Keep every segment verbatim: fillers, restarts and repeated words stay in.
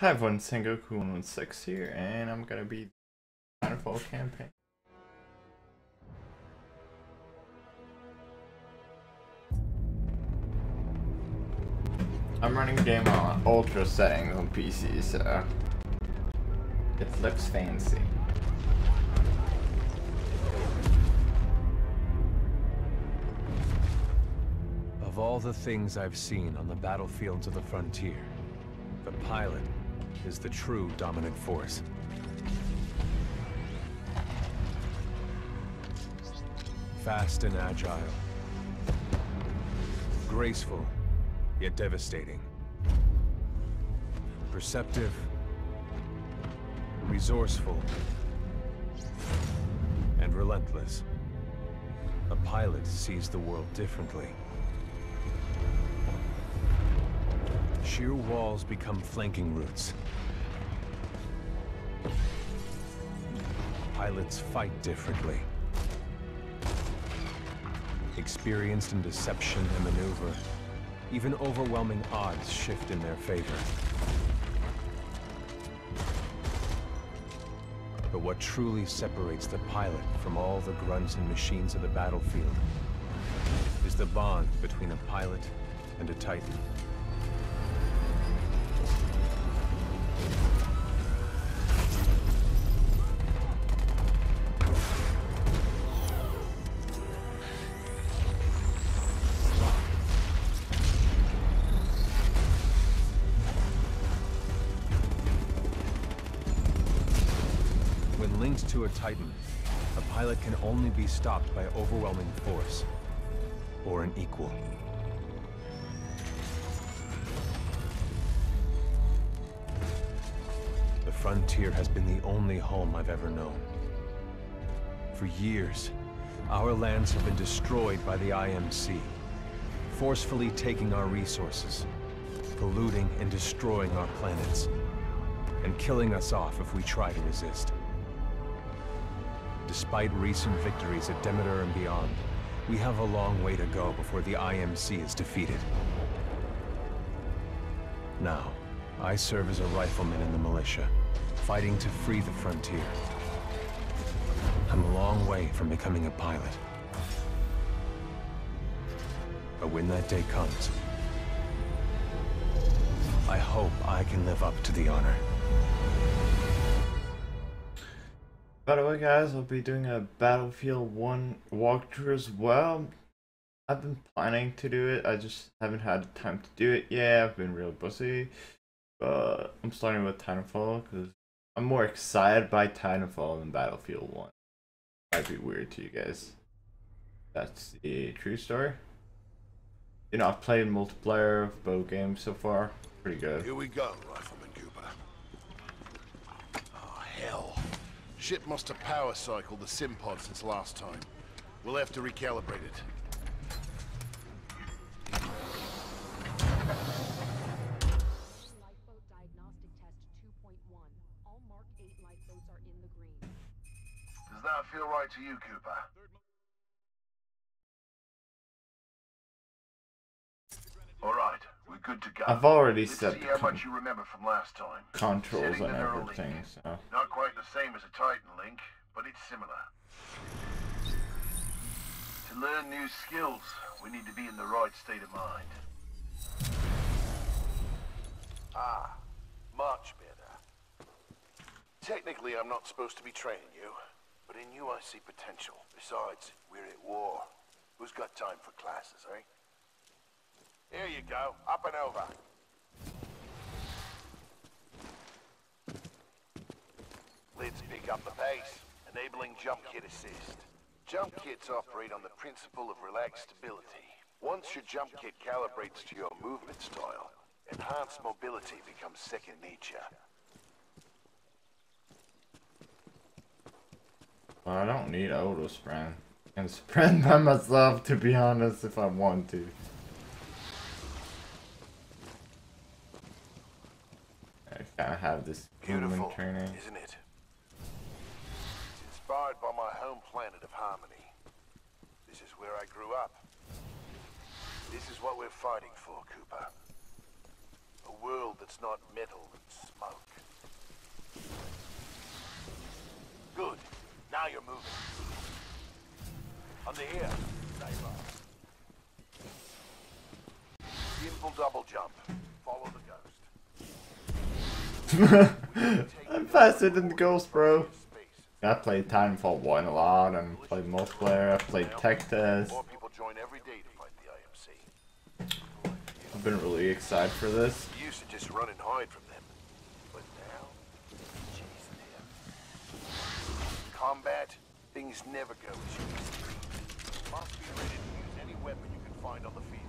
Hi everyone, Sangoku one one six here, and I'm gonna be the Titanfall campaign. I'm running the game on ultra settings on P C, so it looks fancy. Of all the things I've seen on the battlefields of the frontier, the pilot is the true dominant force. Fast and agile. Graceful, yet devastating. Perceptive. Resourceful. And relentless. A pilot sees the world differently. Sheer walls become flanking routes. Pilots fight differently. Experienced in deception and maneuver, even overwhelming odds shift in their favor. But what truly separates the pilot from all the grunts and machines of the battlefield is the bond between a pilot and a Titan. To a Titan, a pilot can only be stopped by overwhelming force, or an equal. The frontier has been the only home I've ever known. For years, our lands have been destroyed by the I M C, forcefully taking our resources, polluting and destroying our planets, and killing us off if we try to resist. Despite recent victories at Demeter and beyond, we have a long way to go before the I M C is defeated. Now, I serve as a rifleman in the militia, fighting to free the frontier. I'm a long way from becoming a pilot. But when that day comes, I hope I can live up to the honor. By the way guys, I'll be doing a Battlefield one walkthrough as well. I've been planning to do it, I just haven't had the time to do it yet. I've been real busy. But I'm starting with Titanfall because I'm more excited by Titanfall than Battlefield one. Might be weird to you guys. That's the true story. You know, I've played multiplayer of both games so far. Pretty good. Here we go, Rifleman Cooper. Oh, hell. Ship must have power cycled the simpod since last time. We'll have to recalibrate it. Lifeboat diagnostic test two point one. All Mark eight lifeboats are in the green. Does that feel right to you, Cooper? All right, we're good to go. I've already set the con you remember from last time. Controls on everything, so. Not quite the same as a Titan link, but it's similar. To learn new skills, we need to be in the right state of mind. Ah, much better. Technically, I'm not supposed to be training you, but in you I see potential. Besides, we're at war. Who's got time for classes, eh? Here you go, up and over. Let's pick up the pace, enabling jump kit assist. Jump kits operate on the principle of relaxed stability. Once your jump kit calibrates to your movement style, enhanced mobility becomes second nature. Well, I don't need auto sprint. I can sprint by myself, to be honest, if I want to. I have this beautiful training, isn't it? It's inspired by my home planet of harmony. This is where I grew up. This is what we're fighting for, Cooper. A world that's not metal and smoke. Good. Now you're moving. Under here. Simple double jump. Follow the ghost. I'm faster than the ghost, bro. I played Titanfall one a lot, and played multiplayer, I played tech test. I've been really excited for this. You used to just run and hide from them, but now, chase them. Combat, things never go as you expect. Must be ready to use any weapon you can find on the field.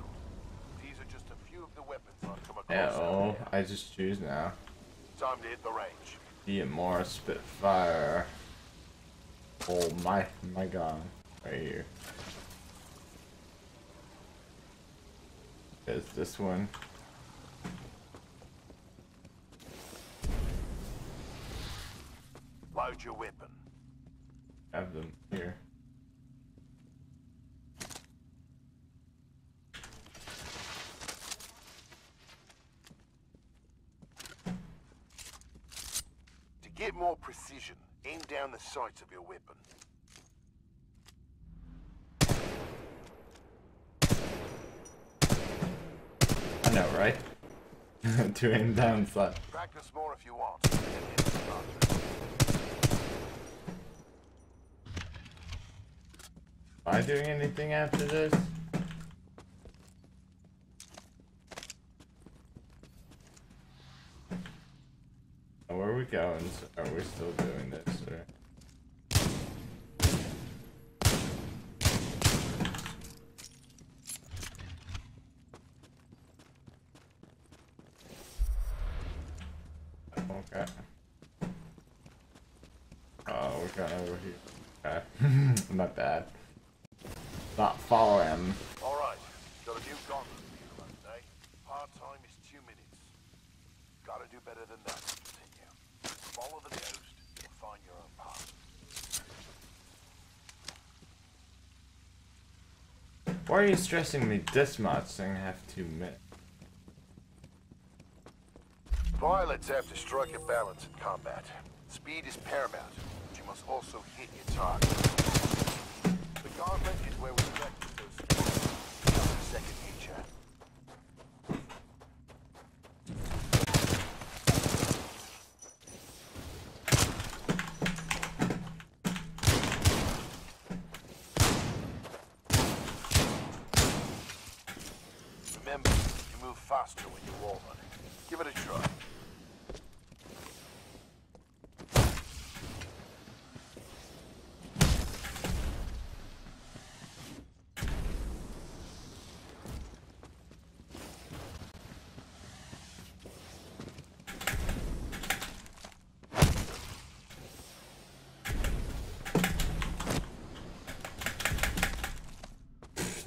These are just a few of the weapons I've come across. Yeah, oh, I just choose now. Time to hit the range. Even more Spitfire. Oh my, my God, right here. Is this one? Load your weapon. Have them here. To get more precision, aim down the sights of your weapon. I know, right? To aim down sight. Practice more if you want. Am I doing anything after this? Oh, where are we going? Are we still doing this? Or... Okay. Oh, we're going over here. Okay. Not bad. Not follow him. Alright. Got a new gauntlet for you to run today. Part time is two minutes. Gotta do better than that. Continue. Follow the ghost and find your own path. Why are you stressing me this much saying I have two minutes? Pilots have to strike a balance in combat. Speed is paramount, but you must also hit your target. The gauntlet is where we practice those skills. That's the second feature. Remember, you move faster when you wall run it. Give it a try.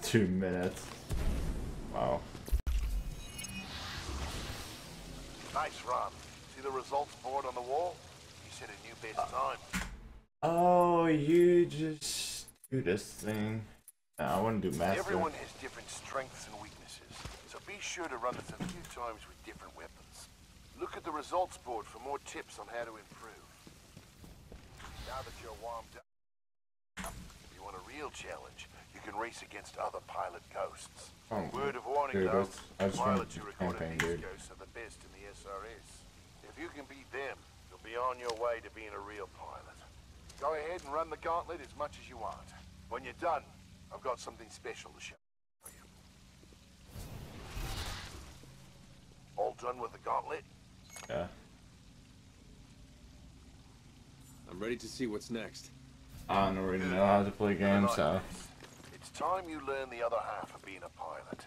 Two minutes. Wow. Nice run. See the results board on the wall? You set a new best time. Oh, you just do this thing. No, I want to do master. Everyone has different strengths and weaknesses, so be sure to run this a few times with different weapons. Look at the results board for more tips on how to improve. Now that you're warmed up, if you want a real challenge, you can race against other pilot ghosts. Oh, word of warning, dude, though, pilots who recorded these ghosts are the best in the S R S. If you can beat them, you'll be on your way to being a real pilot. Go ahead and run the gauntlet as much as you want. When you're done, I've got something special to show you. All done with the gauntlet? Yeah. I'm ready to see what's next. I don't really know how to play games, so... It's time you learn the other half of being a pilot.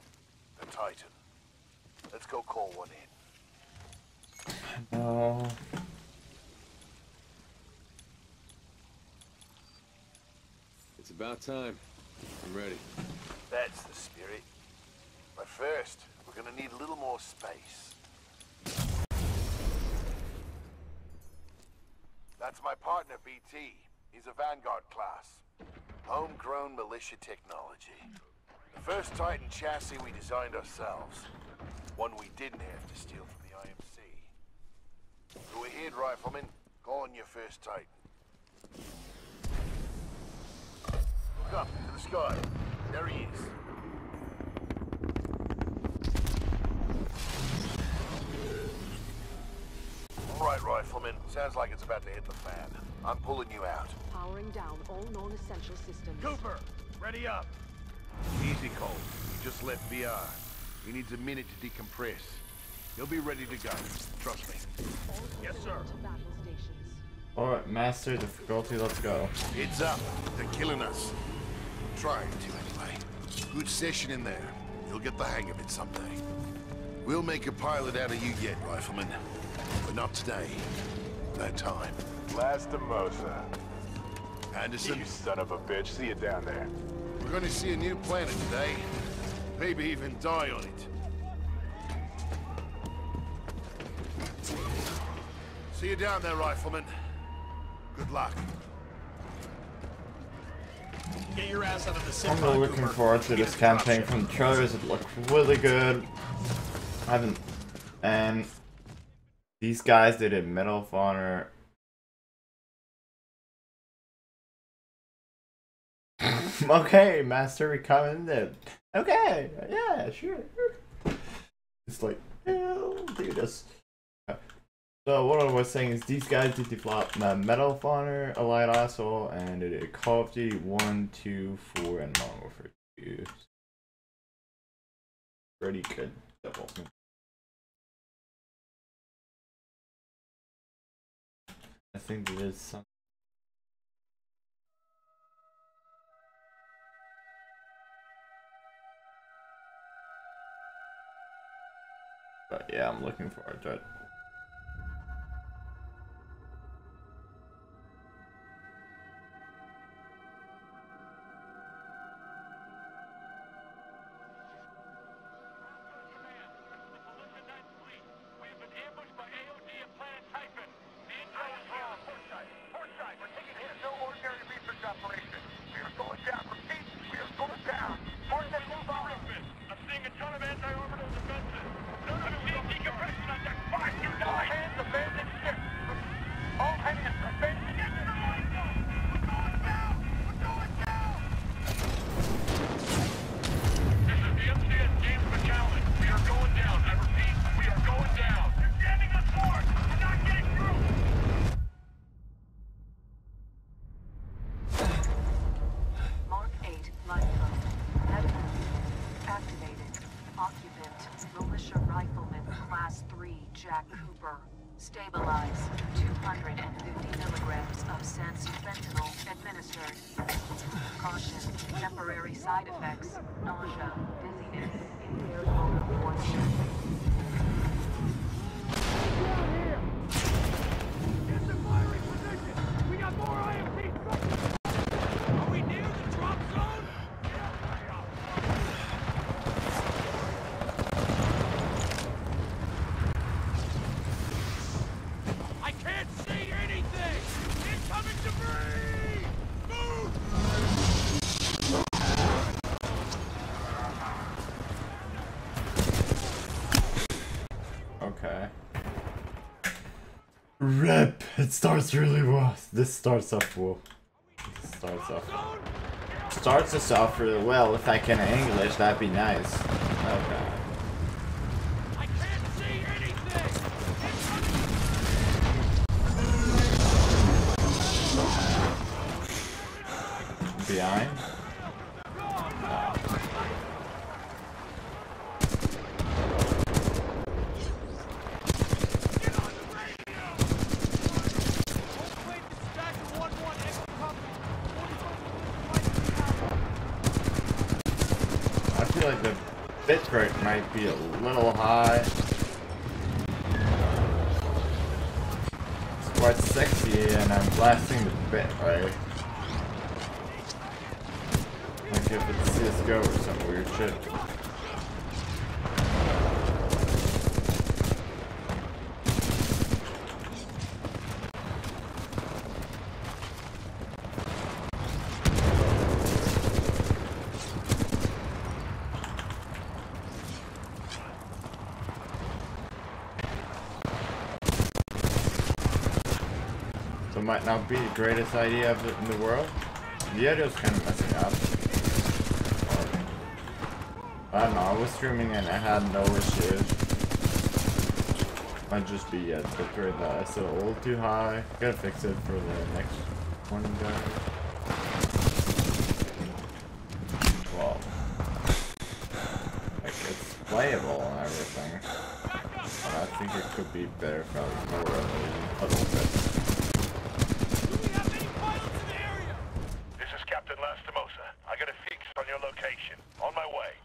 The Titan. Let's go call one in. No. It's about time. I'm ready. That's the spirit. But first, we're gonna need a little more space. That's my partner, B T. He's a Vanguard class. Homegrown militia technology. The first Titan chassis we designed ourselves. One we didn't have to steal from the I M C. Go ahead, rifleman. Call on your first Titan. Look up to the sky. There he is. All right, rifleman. Sounds like it's about to hit the fan. I'm pulling you out. Powering down all non-essential systems. Cooper, ready up. Easy, Cole. You just left V R. He needs a minute to decompress. He'll be ready to go. Trust me. Yes, sir. All right, master difficulty. Let's go. Heads up. They're killing us. Trying to anyway. Good session in there. You'll get the hang of it someday. We'll make a pilot out of you yet, rifleman. But not today. No time. Lastimosa. Anderson. You son of a bitch. See you down there. We're going to see a new planet today. Maybe even die on it. See you down there, rifleman. Good luck. Get your ass out of the simpod. I'm really looking forward to this campaign from the trailers. It looked really good. I haven't. And these guys did a Medal of Honor. Okay, master, we come in there. Okay, yeah, sure. It's like, yeah, we'll do this. So what I was saying is these guys did develop uh, Medal of Honor, Allied Assault, and they did Call of Duty one, two, four, and Modern Warfare two. Pretty good development. I think there is some. But yeah, I'm looking forward to it. Stabilize two hundred fifty milligrams of Sansu fentanyl administered. Caution, temporary side effects, nausea, dizziness, impaired motor coordination. Get the firing position! We got more I M C! Rip! It starts really well. This starts off well. This starts off. Starts us off really well. If I can English, that'd be nice. Okay. I can't see anything. Behind. Bitrate might be a little high. It's quite sexy, and I'm blasting the bitrate. Like if it's C S G O or some weird shit. might not be the greatest idea of it in the world. The audio's kind of messing up. I don't know, I was streaming and I had no issues. Might just be a bit weird that I set it a little too high. Gotta fix it for the next one, guys. Playable and everything. And I think it could be better if I was more of a puzzle bit. Do we have any pilots in the area? This is Captain Lastimosa. I got a fix on your location. On my way.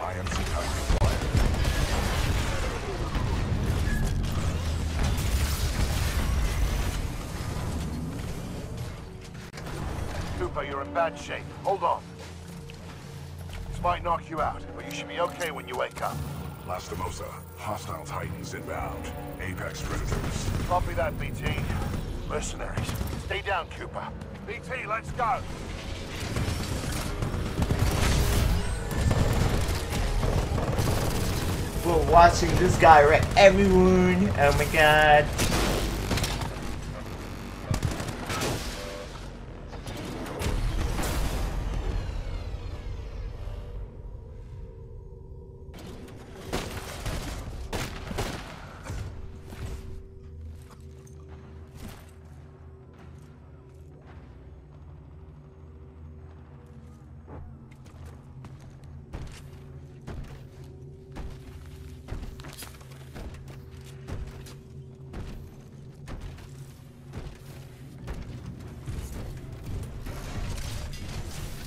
I am the target. Cooper, you're in bad shape. Hold on. This might knock you out, but you should be okay when you wake up. Lastimosa, hostile Titans inbound. Apex Predators. Copy that, B T. Mercenaries. Stay down, Cooper. B T, let's go! We're watching this guy wreck everyone. Oh my god.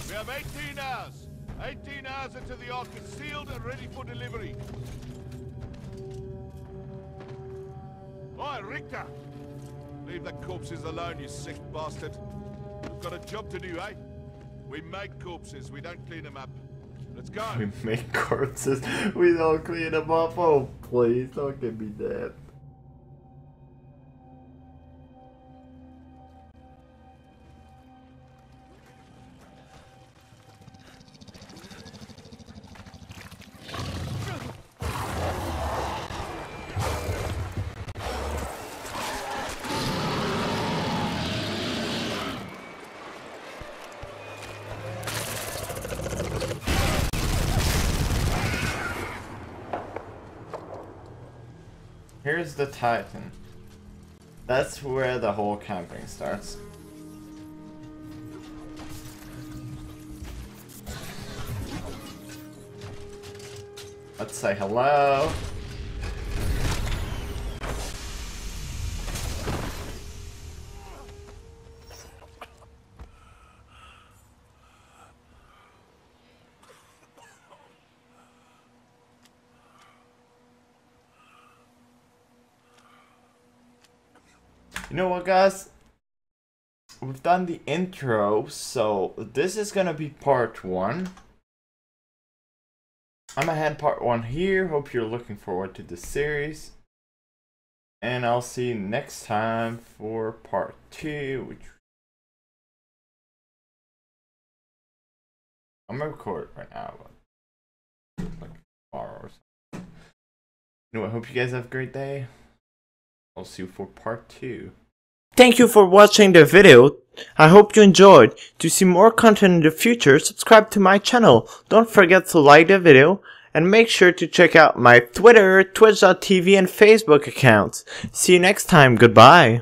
We have eighteen hours! eighteen hours until the Ark is sealed and ready for delivery. Oi, Richter! Leave the corpses alone, you sick bastard. We've got a job to do, eh? We make corpses, we don't clean them up. Let's go! We make corpses, we don't clean them up. Oh, please, don't give me that. Here's the Titan. That's where the whole camping starts. Let's say hello. You know what, guys? We've done the intro, so this is gonna be part one. I'm gonna end part one here. Hope you're looking forward to the series. And I'll see you next time for part two, which I'm gonna record right now, but like tomorrow or something. Anyway, I hope you guys have a great day. I'll see you for part two. Thank you for watching the video. I hope you enjoyed. To see more content in the future, subscribe to my channel. Don't forget to like the video and make sure to check out my Twitter, twitch dot t v and Facebook accounts. See you next time. Goodbye.